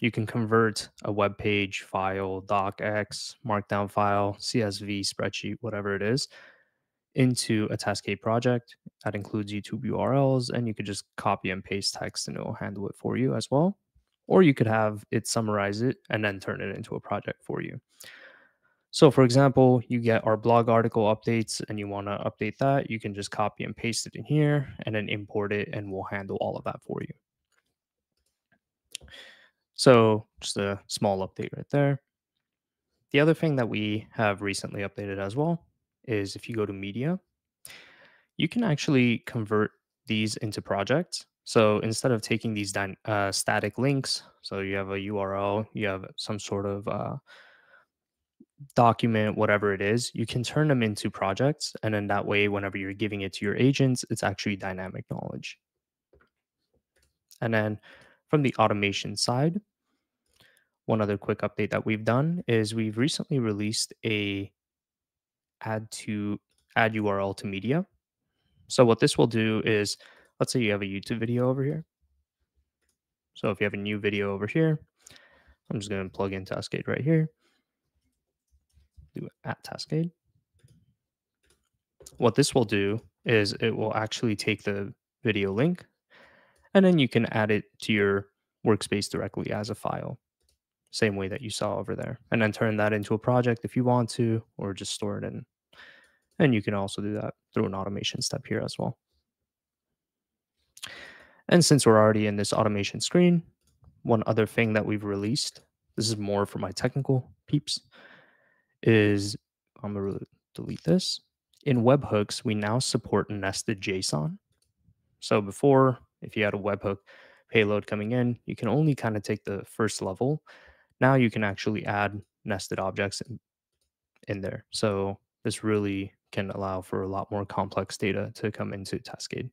You can convert a web page, file, docx, markdown file, CSV, spreadsheet, whatever it is, into a Taskade project. That includes YouTube URLs, and you could just copy and paste text and it'll handle it for you as well. Or you could have it summarize it and then turn it into a project for you. So for example, you get our blog article updates and you want to update that, you can just copy and paste it in here and then import it, and we'll handle all of that for you. So just a small update right there. The other thing that we have recently updated as well is if you go to media, you can actually convert these into projects. So instead of taking these static links, so you have a URL, you have some sort of document, whatever it is, you can turn them into projects. And then that way, whenever you're giving it to your agents, it's actually dynamic knowledge. And then from the automation side, one other quick update that we've done is we've recently released a add URL to media. So what this will do is, let's say you have a YouTube video over here. So if you have a new video over here, I'm just going to plug in Taskade right here. Do at Taskade. What this will do is it will actually take the video link, and then you can add it to your workspace directly as a file, same way that you saw over there, and then turn that into a project if you want to, or just store it in. And you can also do that through an automation step here as well. And since we're already in this automation screen, one other thing that we've released, this is more for my technical peeps, is I'm going to delete this. In webhooks, we now support nested JSON. So before, if you had a webhook payload coming in, you can only kind of take the first level. Now you can actually add nested objects in there. So this really can allow for a lot more complex data to come into Taskade.